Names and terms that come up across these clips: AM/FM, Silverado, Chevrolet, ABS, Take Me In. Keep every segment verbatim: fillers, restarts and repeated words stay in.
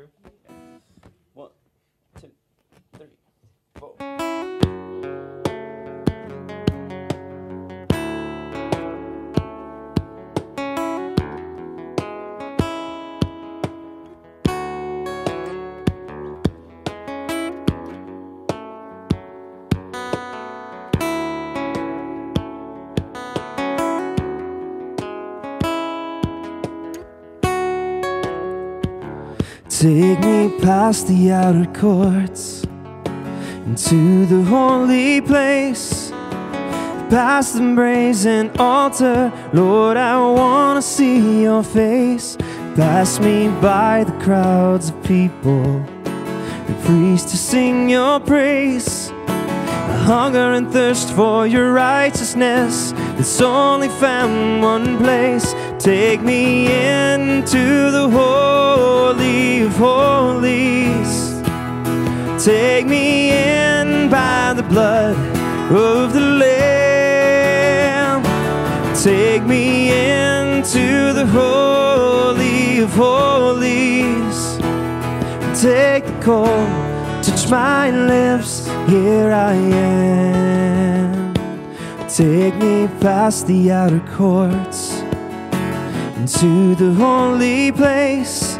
through. Okay. One, two, three, four. Take me past the outer courts, into the holy place, past the brazen altar. Lord, I want to see your face. Pass me by the crowds of people, the priests to sing your praise. I hunger and thirst for your righteousness that's only found in one place. Take me into the Holy of Holies. Take me in by the blood of the Lamb. Take me into the Holy of Holies. Take the cold, touch my lips, here I am. Take me past the outer courts, into the holy place,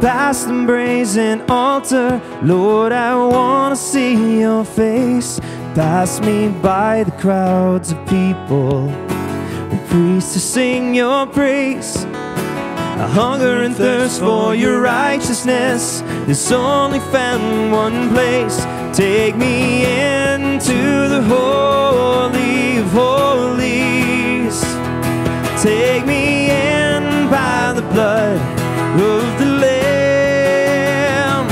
past the brazen altar. Lord, I want to see your face. Pass me by the crowds of people, the priests to sing your praise. I hunger and thirst for your righteousness that's only found in one place. Take me into the Holy of Holies. Take me by the blood of the Lamb.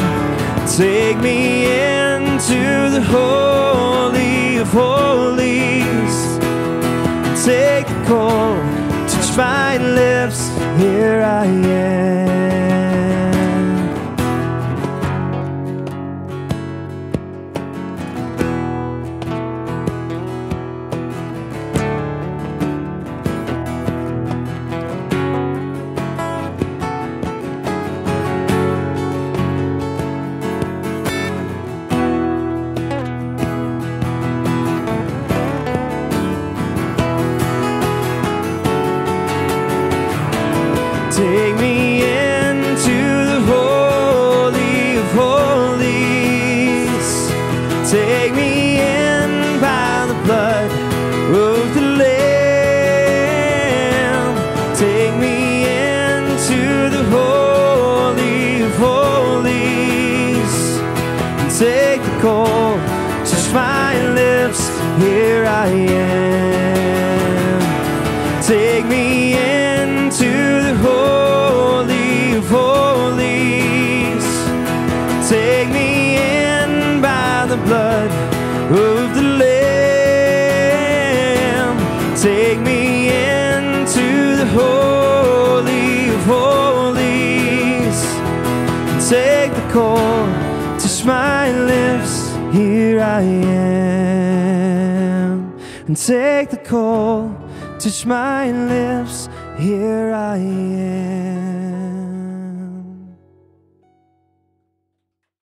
Take me into the Holy of Holies. Take the cold, touch my lips, here I am. Take me into the Holy of Holies. Take me in by the blood of the Lamb. Take me into the Holy of Holies. And take the cold, touch my lips, here I am. Take me into the Holy Holies. Take me in by the blood of the Lamb. Take me into the Holy of Holies. Take the cold, touch my lips, here I am. And take the cold, touch my lips, here I am.